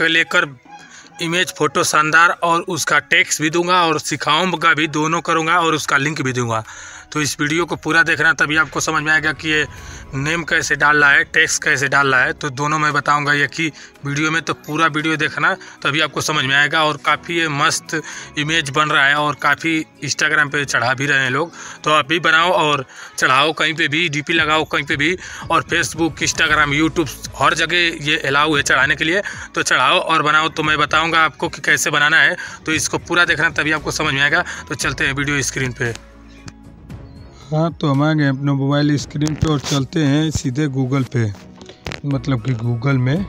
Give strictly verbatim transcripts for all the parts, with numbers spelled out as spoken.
के लेकर image photo शानदार और उसका टेक्स्ट भी दूंगा और सिखाऊंगा भी, दोनों करूंगा और उसका लिंक भी दूंगा। तो इस वीडियो को पूरा देखना, तभी आपको समझ में आएगा कि ये नेम कैसे डालना है, टेक्स्ट कैसे डालना है। तो दोनों मैं बताऊंगा ये की वीडियो में, तो पूरा वीडियो देखना तभी आपको समझ में आएगा। और काफ़ी ये मस्त इमेज बन रहा है और काफ़ी इंस्टाग्राम पर चढ़ा भी रहे हैं लोग, तो आप भी बनाओ और चढ़ाओ, कहीं पर भी डी पी लगाओ, कहीं पर भी। और फेसबुक, इंस्टाग्राम, यूट्यूब हर जगह ये अलाउ है चढ़ाने के लिए, तो चढ़ाओ और बनाओ। तो मैं बताऊँ आपको कि कैसे बनाना है, तो इसको पूरा देखना तभी आपको समझ में आएगा। तो चलते हैं वीडियो स्क्रीन पे। हाँ, तो हम आ गए अपने मोबाइल स्क्रीन पे और चलते हैं सीधे गूगल पे, मतलब कि गूगल में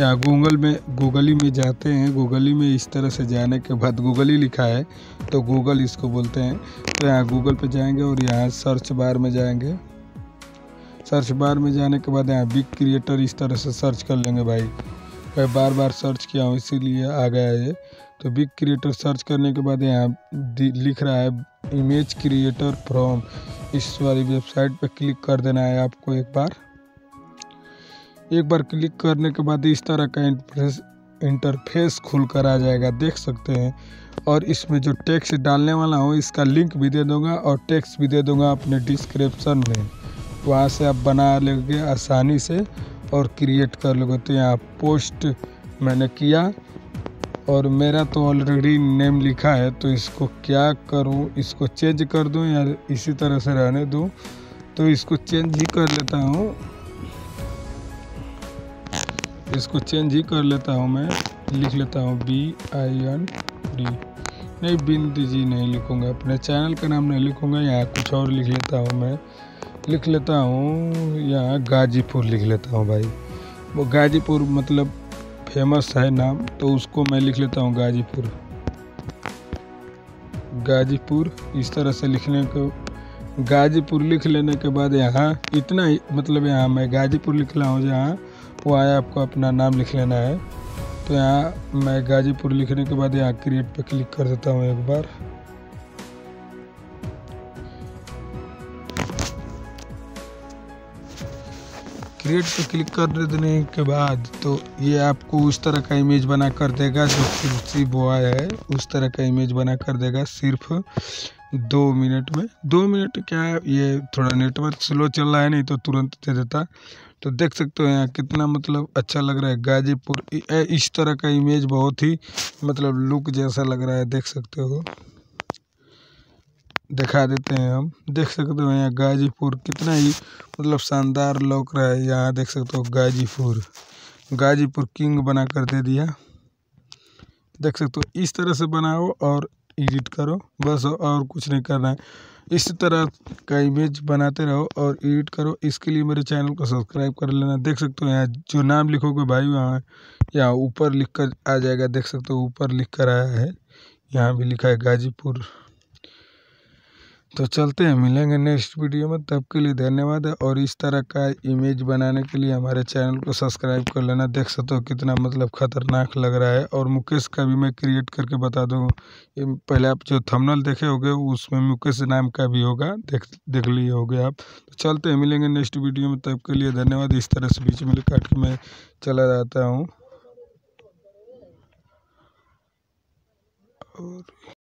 या गूगल में गूगली में जाते हैं। गूगली में इस तरह से जाने के बाद गूगली लिखा है तो गूगल इसको बोलते हैं। तो यहाँ गूगल पे जाएंगे और यहाँ सर्च बार में जाएंगे। सर्च बार में जाने के बाद यहाँ बिग क्रिएटर इस तरह से सर्च कर लेंगे। भाई मैं बार बार सर्च किया हूँ इसीलिए आ गया है। तो बिग क्रिएटर सर्च करने के बाद यहाँ लिख रहा है इमेज क्रिएटर फ्रॉम, इस वाली वेबसाइट पर क्लिक कर देना है आपको। एक बार एक बार क्लिक करने के बाद इस तरह का इंटरफेस इंटरफेस खुल कर आ जाएगा, देख सकते हैं। और इसमें जो टेक्स्ट डालने वाला हूँ इसका लिंक भी दे दूँगा और टेक्स्ट भी दे दूँगा अपने डिस्क्रिप्शन में, वहाँ से आप बना लेंगे आसानी से और क्रिएट कर लोगे। तो यहाँ पोस्ट मैंने किया और मेरा तो ऑलरेडी नेम लिखा है, तो इसको क्या करूँ, इसको चेंज कर दूँ या इसी तरह से रहने दूँ? तो इसको चेंज ही कर लेता हूँ, इसको चेंज ही कर लेता हूँ। मैं लिख लेता हूँ बी आई एन डी, नहीं बिंदी जी नहीं लिखूँगा, अपने चैनल का नाम नहीं लिखूँगा, यहाँ कुछ और लिख लेता हूँ। मैं लिख लेता हूँ यहाँ गाजीपुर लिख लेता हूँ। भाई वो गाजीपुर मतलब फेमस है नाम, तो उसको मैं लिख लेता हूँ गाजीपुर। गाजीपुर इस तरह से लिखने को, गाजीपुर लिख लेने के बाद यहाँ इतना ही, मतलब यहाँ मैं गाजीपुर लिख रहा हूँ, जहाँ वो आया आपको अपना नाम लिख लेना है। तो यहाँ मैं गाजीपुर लिखने के बाद यहाँ क्रिएट पे क्लिक कर देता हूँ एक बार। क्रिएट पे क्लिक कर देने के बाद तो ये आपको उस तरह का इमेज बना कर देगा जो कुर्सी बॉय है, उस तरह का इमेज बना कर देगा सिर्फ दो मिनट में। दो मिनट क्या, ये थोड़ा नेटवर्क स्लो चल रहा है, नहीं तो तुरंत दे देता। तो देख सकते हो यहाँ कितना मतलब अच्छा लग रहा है गाजीपुर, इस तरह का इमेज बहुत ही मतलब लुक जैसा लग रहा है, देख सकते हो। दिखा देते हैं हम, देख सकते हो यहाँ गाजीपुर कितना ही मतलब शानदार लौक रहा है। यहाँ देख सकते हो गाजीपुर, गाजीपुर किंग बना कर दे दिया, देख सकते हो। इस तरह से बनाओ और एडिट करो बस, और कुछ नहीं करना है। इस तरह का इमेज बनाते रहो और एडिट करो, इसके लिए मेरे चैनल को सब्सक्राइब कर लेना। देख सकते हो यहाँ जो नाम लिखोगे भाई वहाँ यहाँ ऊपर लिख कर आ जाएगा, देख सकते हो ऊपर लिख कर आया है, यहाँ भी लिखा है गाजीपुर। तो चलते हैं, मिलेंगे नेक्स्ट वीडियो में, तब के लिए धन्यवाद। और इस तरह का इमेज बनाने के लिए हमारे चैनल को सब्सक्राइब कर लेना। देख सकते हो कितना मतलब खतरनाक लग रहा है। और मुकेश का भी मैं क्रिएट करके बता दूँगा, पहले आप जो थंबनेल देखे होगे उसमें मुकेश नाम का भी होगा, देख देख लिए होगे आप। तो चलते हैं, मिलेंगे नेक्स्ट वीडियो में, तब के लिए धन्यवाद। इस तरह से बीच में काट के मैं चला जाता हूँ और